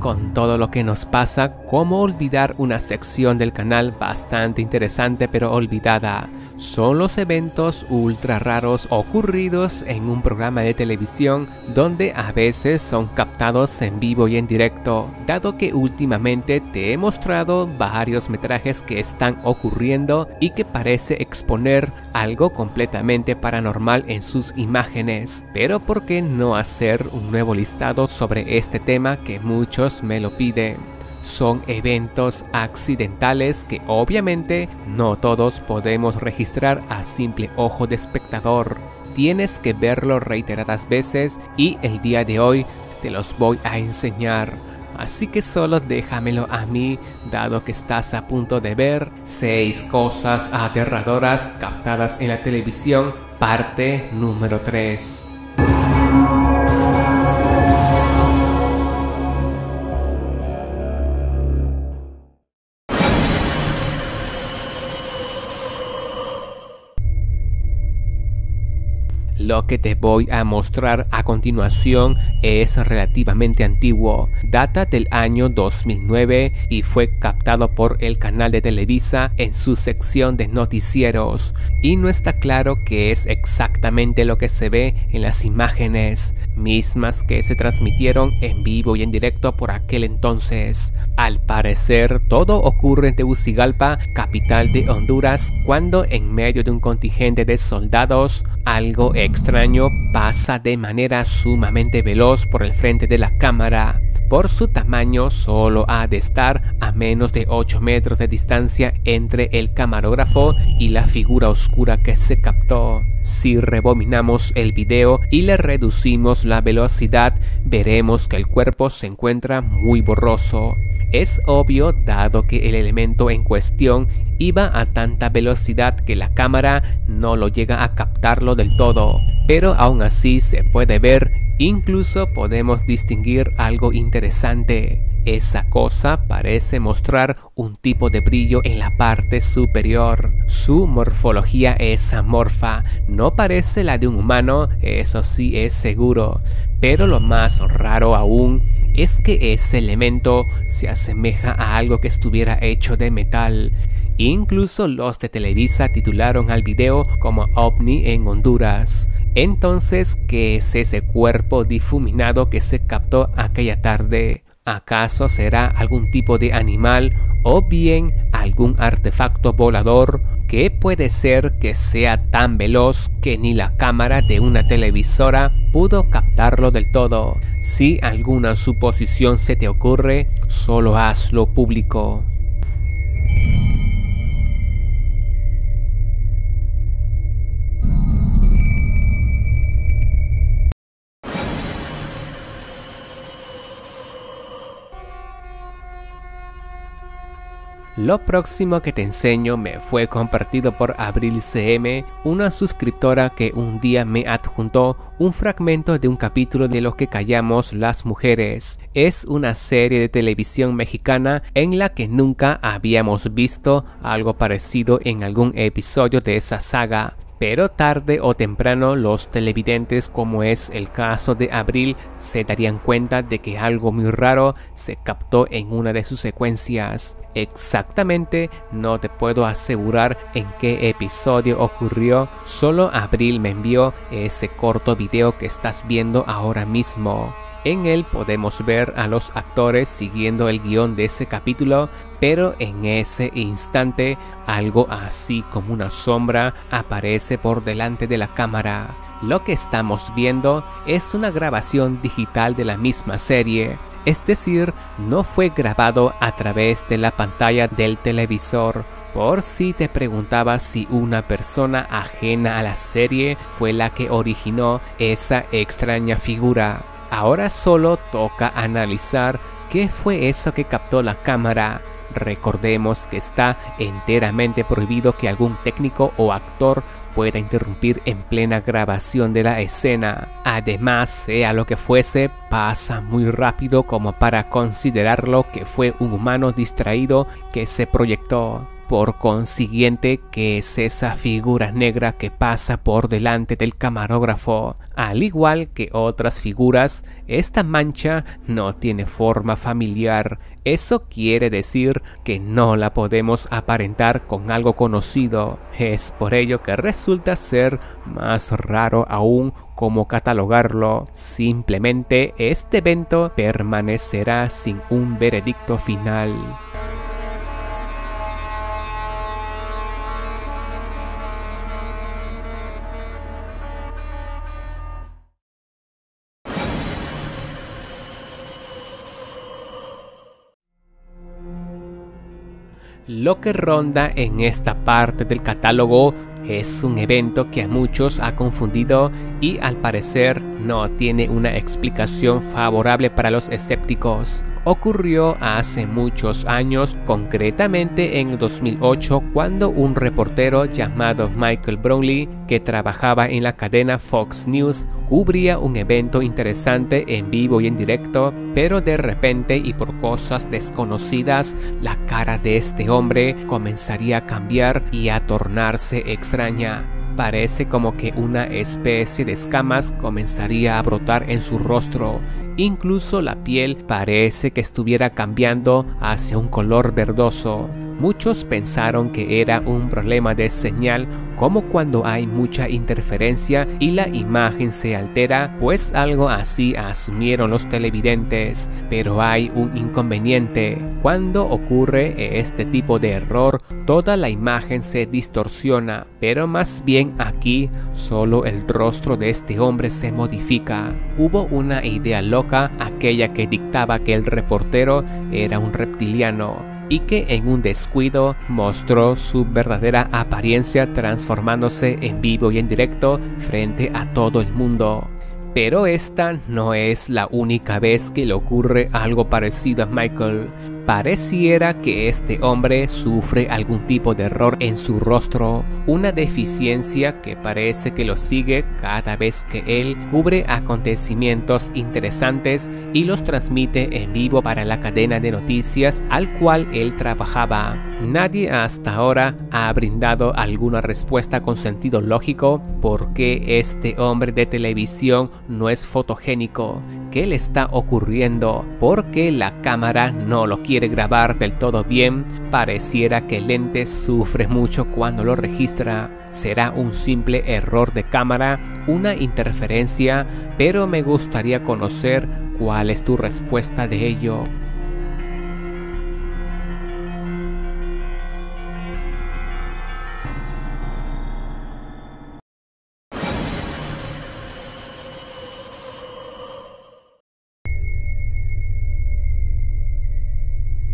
Con todo lo que nos pasa, ¿cómo olvidar una sección del canal bastante interesante pero olvidada? Son los eventos ultra raros ocurridos en un programa de televisión donde a veces son captados en vivo y en directo, dado que últimamente te he mostrado varios metrajes que están ocurriendo y que parece exponer algo completamente paranormal en sus imágenes. Pero ¿por qué no hacer un nuevo listado sobre este tema que muchos me lo piden? Son eventos accidentales que obviamente no todos podemos registrar a simple ojo de espectador. Tienes que verlo reiteradas veces y el día de hoy te los voy a enseñar. Así que solo déjamelo a mí, dado que estás a punto de ver 6 cosas aterradoras captadas en la televisión, parte número 3. Lo que te voy a mostrar a continuación es relativamente antiguo, data del año 2009 y fue captado por el canal de Televisa en su sección de noticieros, y no está claro qué es exactamente lo que se ve en las imágenes, mismas que se transmitieron en vivo y en directo por aquel entonces. Al parecer todo ocurre en Tegucigalpa, capital de Honduras, cuando en medio de un contingente de soldados, algo extraño pasa de manera sumamente veloz por el frente de la cámara. Por su tamaño solo ha de estar a menos de 8 metros de distancia entre el camarógrafo y la figura oscura que se captó. Si rebominamos el video y le reducimos la velocidad, veremos que el cuerpo se encuentra muy borroso. Es obvio, dado que el elemento en cuestión iba a tanta velocidad que la cámara no lo llega a captarlo del todo, pero aún así se puede ver. Incluso podemos distinguir algo interesante. Esa cosa parece mostrar un tipo de brillo en la parte superior. Su morfología es amorfa, no parece la de un humano, eso sí es seguro. Pero lo más raro aún es que ese elemento se asemeja a algo que estuviera hecho de metal. Incluso los de Televisa titularon al video como OVNI en Honduras. Entonces, ¿qué es ese cuerpo difuminado que se captó aquella tarde? ¿Acaso será algún tipo de animal o bien algún artefacto volador? ¿Qué puede ser que sea tan veloz que ni la cámara de una televisora pudo captarlo del todo? Si alguna suposición se te ocurre, solo hazlo público. Lo próximo que te enseño me fue compartido por Abril CM, una suscriptora que un día me adjuntó un fragmento de un capítulo de Lo que callamos las mujeres. Es una serie de televisión mexicana en la que nunca habíamos visto algo parecido en algún episodio de esa saga. Pero tarde o temprano los televidentes, como es el caso de Abril, se darían cuenta de que algo muy raro se captó en una de sus secuencias. Exactamente no te puedo asegurar en qué episodio ocurrió, solo Abril me envió ese corto video que estás viendo ahora mismo. En él podemos ver a los actores siguiendo el guión de ese capítulo, pero en ese instante algo así como una sombra aparece por delante de la cámara. Lo que estamos viendo es una grabación digital de la misma serie, es decir, no fue grabado a través de la pantalla del televisor. Por si te preguntabas si una persona ajena a la serie fue la que originó esa extraña figura. Ahora solo toca analizar qué fue eso que captó la cámara. Recordemos que está enteramente prohibido que algún técnico o actor pueda interrumpir en plena grabación de la escena. Además, sea lo que fuese, pasa muy rápido como para considerarlo que fue un humano distraído que se proyectó. por consiguiente que es esa figura negra que pasa por delante del camarógrafo. Al igual que otras figuras, esta mancha no tiene forma familiar. Eso quiere decir que no la podemos aparentar con algo conocido. Es por ello que resulta ser más raro aún cómo catalogarlo. Simplemente este evento permanecerá sin un veredicto final. Lo que ronda en esta parte del catálogo es un evento que a muchos ha confundido y al parecer no tiene una explicación favorable para los escépticos. Ocurrió hace muchos años, concretamente en 2008, cuando un reportero llamado Michael Brownlee, que trabajaba en la cadena Fox News, cubría un evento interesante en vivo y en directo, pero de repente y por cosas desconocidas, la cara de este hombre comenzaría a cambiar y a tornarse extraña. Parece como que una especie de escamas comenzaría a brotar en su rostro. Incluso la piel parece que estuviera cambiando hacia un color verdoso. Muchos pensaron que era un problema de señal, como cuando hay mucha interferencia y la imagen se altera, pues algo así asumieron los televidentes. Pero hay un inconveniente. Cuando ocurre este tipo de error, toda la imagen se distorsiona, pero más bien aquí solo el rostro de este hombre se modifica. Hubo una idea loca, aquella que dictaba que el reportero era un reptiliano y que en un descuido mostró su verdadera apariencia transformándose en vivo y en directo frente a todo el mundo. Pero esta no es la única vez que le ocurre algo parecido a Michael. Pareciera que este hombre sufre algún tipo de error en su rostro, una deficiencia que parece que lo sigue cada vez que él cubre acontecimientos interesantes y los transmite en vivo para la cadena de noticias al cual él trabajaba. Nadie hasta ahora ha brindado alguna respuesta con sentido lógico por qué este hombre de televisión no es fotogénico. ¿Qué le está ocurriendo? ¿Por qué la cámara no lo quiere grabar del todo bien? Pareciera que el lente sufre mucho cuando lo registra. ¿Será un simple error de cámara? ¿Una interferencia? Pero me gustaría conocer cuál es tu respuesta de ello.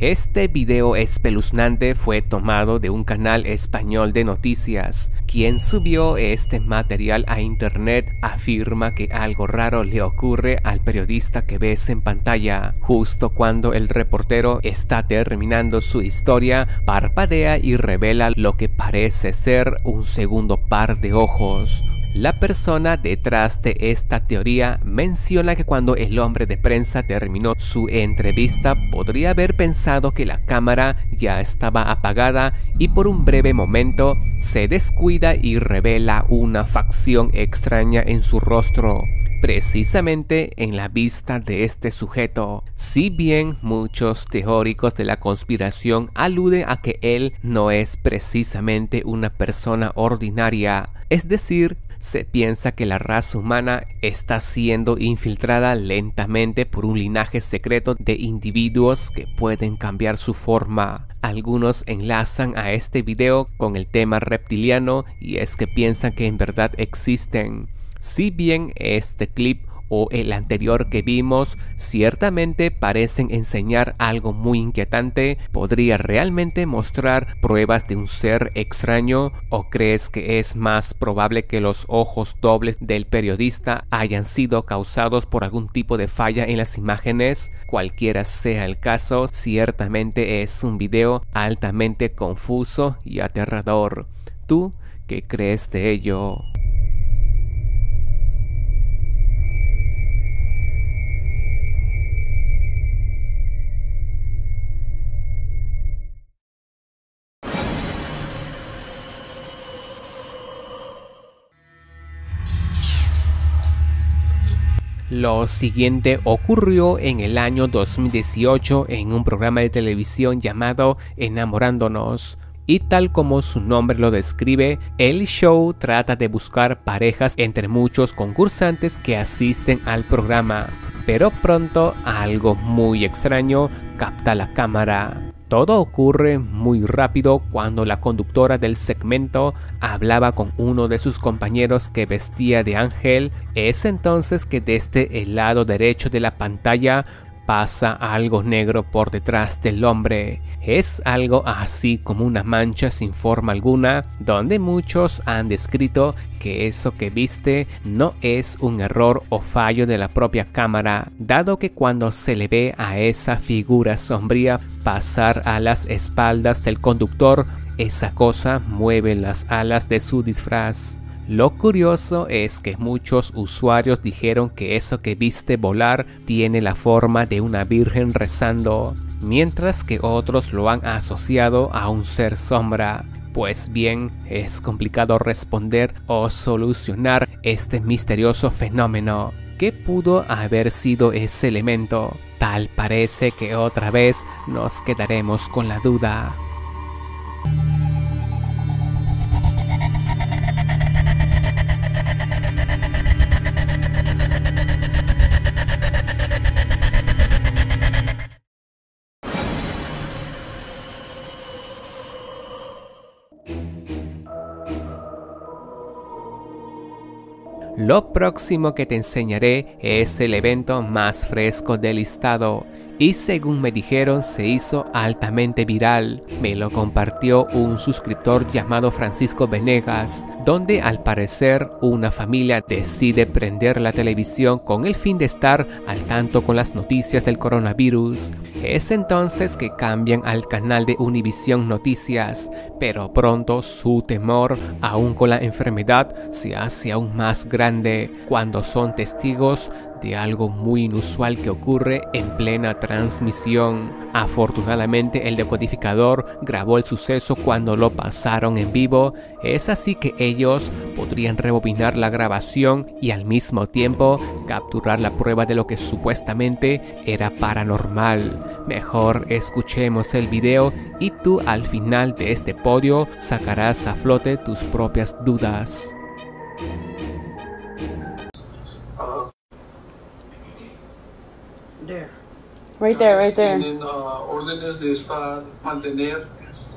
Este video espeluznante fue tomado de un canal español de noticias. Quien subió este material a internet afirma que algo raro le ocurre al periodista que ves en pantalla. Justo cuando el reportero está terminando su historia, parpadea y revela lo que parece ser un segundo par de ojos. La persona detrás de esta teoría menciona que cuando el hombre de prensa terminó su entrevista podría haber pensado que la cámara ya estaba apagada y por un breve momento se descuida y revela una facción extraña en su rostro, precisamente en la vista de este sujeto. Si bien muchos teóricos de la conspiración aluden a que él no es precisamente una persona ordinaria, es decir, se piensa que la raza humana está siendo infiltrada lentamente por un linaje secreto de individuos que pueden cambiar su forma. Algunos enlazan a este video con el tema reptiliano y es que piensan que en verdad existen. Si bien este clip o el anterior que vimos ciertamente parecen enseñar algo muy inquietante, ¿podría realmente mostrar pruebas de un ser extraño? ¿O crees que es más probable que los ojos dobles del periodista hayan sido causados por algún tipo de falla en las imágenes? Cualquiera sea el caso, ciertamente es un video altamente confuso y aterrador. ¿Tú qué crees de ello? Lo siguiente ocurrió en el año 2018 en un programa de televisión llamado Enamorándonos. Y tal como su nombre lo describe, el show trata de buscar parejas entre muchos concursantes que asisten al programa. Pero pronto algo muy extraño capta la cámara. Todo ocurre muy rápido cuando la conductora del segmento hablaba con uno de sus compañeros que vestía de ángel. Es entonces que desde el lado derecho de la pantalla pasa algo negro por detrás del hombre. Es algo así como una mancha sin forma alguna, donde muchos han descrito que eso que viste no es un error o fallo de la propia cámara, dado que cuando se le ve a esa figura sombría pasar a las espaldas del conductor, esa cosa mueve las alas de su disfraz. Lo curioso es que muchos usuarios dijeron que eso que viste volar tiene la forma de una virgen rezando, mientras que otros lo han asociado a un ser sombra. Pues bien, es complicado responder o solucionar este misterioso fenómeno. ¿Qué pudo haber sido ese elemento? Tal parece que otra vez nos quedaremos con la duda. Lo próximo que te enseñaré es el evento más fresco del listado y, según me dijeron, se hizo altamente viral. Me lo compartió un suscriptor llamado Francisco Venegas, donde al parecer una familia decide prender la televisión con el fin de estar al tanto con las noticias del coronavirus. Es entonces que cambian al canal de Univisión Noticias, pero pronto su temor, aún con la enfermedad, se hace aún más grande cuando son testigos de algo muy inusual que ocurre en plena transmisión. Afortunadamente, el decodificador grabó el suceso cuando lo pasaron en vivo. Es así que ellos podrían rebobinar la grabación y al mismo tiempo capturar la prueba de lo que supuestamente era paranormal. Mejor escuchemos el video y tú al final de este podio sacarás a flote tus propias dudas. Right there. Tienen órdenes de mantener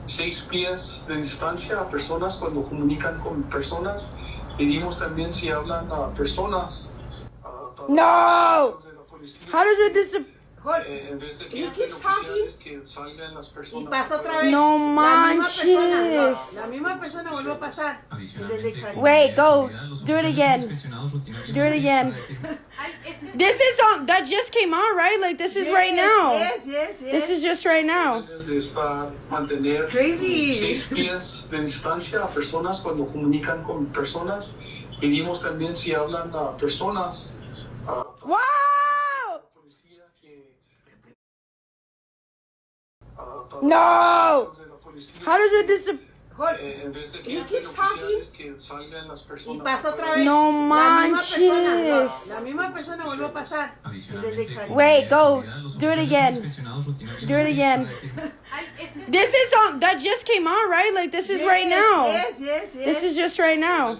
6 pies de distancia a personas cuando comunican con personas. Pedimos también si hablan a personas. No. How does it y pasa otra vez. No manches. La misma persona volvió a pasar. Wait, go. Do it again. This is on. That just came on, right? Like this is right now. Yes. This is just right now. It's crazy. 6 pies de distancia a personas cuando comunican con personas. Pedimos también si hablan a personas. Wow. No! How does it He keeps talking. Y pasa otra vez. No manches. La misma persona volvió a pasar. Wait, go. Do it again. This is on. That just came on, right? Like this is right now. Yes. This is just right now.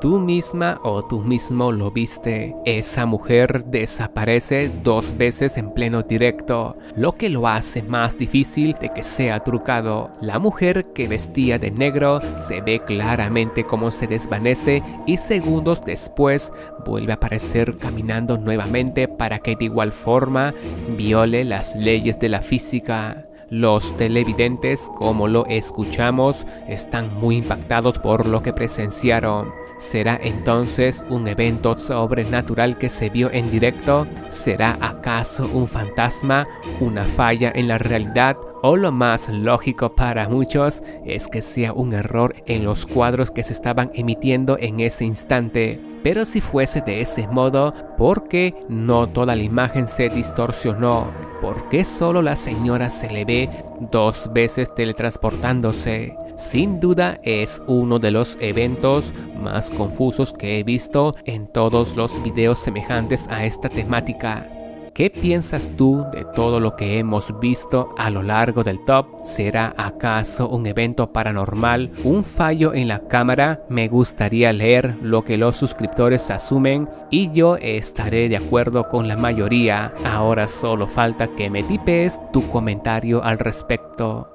Tú misma o tú mismo lo viste. Esa mujer desaparece 2 veces en pleno directo, lo que lo hace más difícil de que sea trucado. La mujer que vestía de negro se ve claramente cómo se desvanece y segundos después vuelve a aparecer caminando nuevamente para que de igual forma viole las leyes de la física. Los televidentes, como lo escuchamos, están muy impactados por lo que presenciaron. ¿Será entonces un evento sobrenatural que se vio en directo? ¿Será acaso un fantasma, una falla en la realidad o lo más lógico para muchos es que sea un error en los cuadros que se estaban emitiendo en ese instante. Pero si fuese de ese modo, ¿por qué no toda la imagen se distorsionó? ¿Por qué solo la señora se le ve dos veces teletransportándose? Sin duda es uno de los eventos más confusos que he visto en todos los videos semejantes a esta temática. ¿Qué piensas tú de todo lo que hemos visto a lo largo del top? ¿Será acaso un evento paranormal? ¿Un fallo en la cámara? Me gustaría leer lo que los suscriptores asumen y yo estaré de acuerdo con la mayoría. Ahora solo falta que me tipes tu comentario al respecto.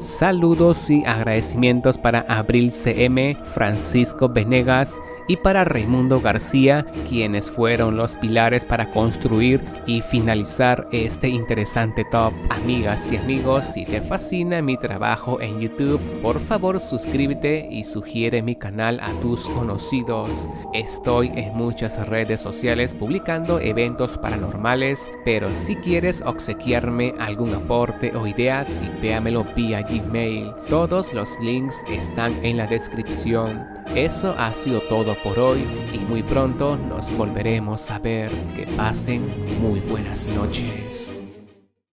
Saludos y agradecimientos para Abril CM, Francisco Venegas y para Raimundo García, quienes fueron los pilares para construir y finalizar este interesante top. Amigas y amigos, si te fascina mi trabajo en YouTube, por favor suscríbete y sugiere mi canal a tus conocidos. Estoy en muchas redes sociales publicando eventos paranormales, pero si quieres obsequiarme algún aporte o idea, tipéamelo vía Gmail. Todos los links están en la descripción. Eso ha sido todo por hoy y muy pronto nos volveremos a ver. Que pasen muy buenas noches.